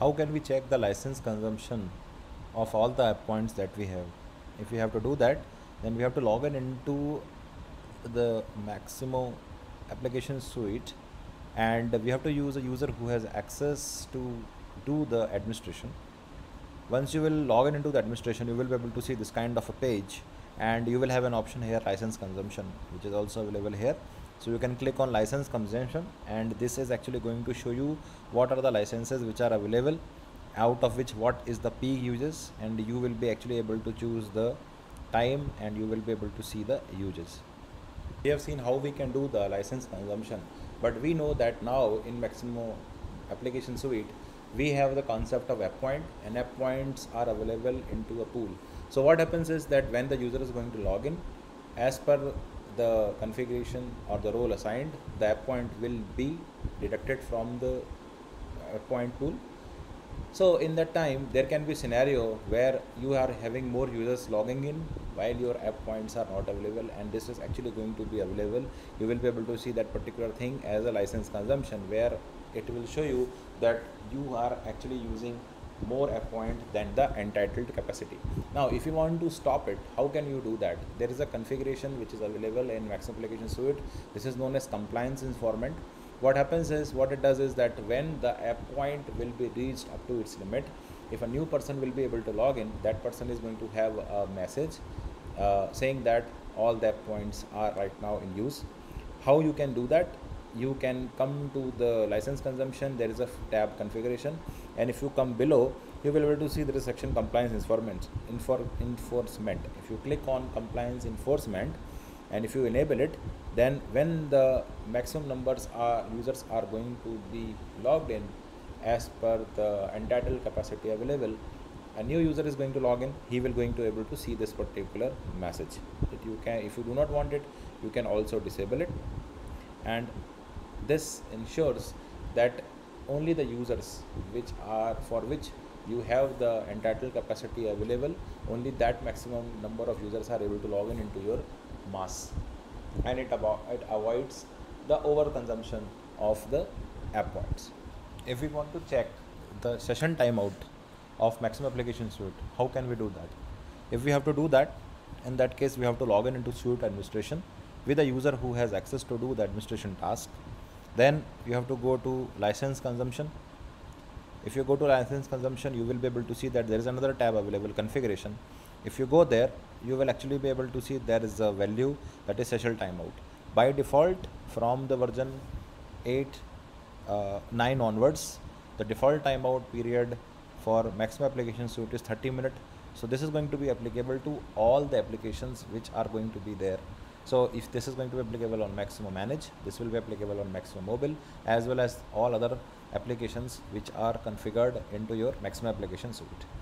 How can we check the license consumption of all the app points that we have? If we have to do that, then we have to log in into the Maximo Application Suite, and we have to use a user who has access to do the administration. Once you will log in into the administration, you will be able to see this kind of a page, and you will have an option here, license consumption, which is also available here. So you can click on license consumption, and this is actually going to show you what are the licenses which are available, out of which what is the peak uses, and you will be actually able to choose the time and you will be able to see the uses. We have seen how we can do the license consumption, but we know that now in Maximo Application Suite, we have the concept of app point, and app points are available into a pool. So what happens is that when the user is going to log in, as per the configuration or the role assigned, the app point will be deducted from the app point pool. So in that time, there can be scenario where you are having more users logging in while your app points are not available, and this is actually going to be available. You will be able to see that particular thing as a license consumption, where it will show you that you are actually using more app point than the entitled capacity. Now, if you want to stop it, how can you do that? There is a configuration which is available in Maximo Application Suite. This is known as compliance informant. What happens is, what it does is that when the app point will be reached up to its limit, if a new person will be able to log in, that person is going to have a message saying that all the app points are right now in use. How you can do that? You can come to the license consumption, there is a tab configuration, and if you come below, you will be able to see there is section compliance enforcement. If you click on compliance enforcement, and if you enable it, then when the maximum numbers are users are going to be logged in as per the entitled capacity available, a new user is going to log in, he will going to able to see this particular message. That you can, if you do not want it, you can also disable it, and this ensures that only the users which are for which you have the entitled capacity available, only that maximum number of users are able to log in into your mass, and it avoids the over consumption of the app points. If we want to check the session timeout of Maximo Application Suite, how can we do that? If we have to do that, in that case we have to log in into Suite administration with a user who has access to do the administration task. Then you have to go to license consumption. If you go to license consumption, you will be able to see that there is another tab available, configuration. If you go there, you will actually be able to see there is a value that is session timeout. By default, from the version 9 onwards, the default timeout period for Maximo Application Suite is 30 minutes. So this is going to be applicable to all the applications which are going to be there. So if this is going to be applicable on Maximo Manage, this will be applicable on Maximo Mobile, as well as all other applications which are configured into your Maximo Application Suite.